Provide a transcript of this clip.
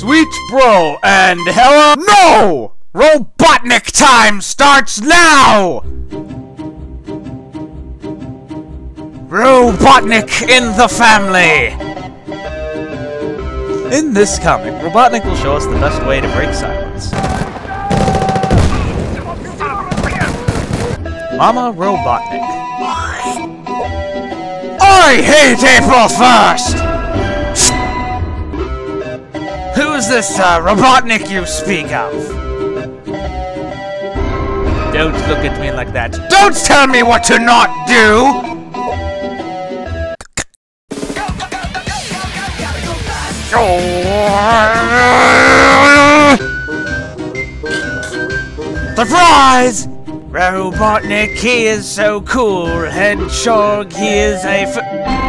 Sweet bro and hella no! Robotnik time starts now! Robotnik in the family! In this comic, Robotnik will show us the best way to break silence. Mama Robotnik. I hate April 1st! Who's this Robotnik you speak of? Don't look at me like that. Don't tell me what to not do! Surprise! Robotnik, he is so cool. Hedgehog, he is a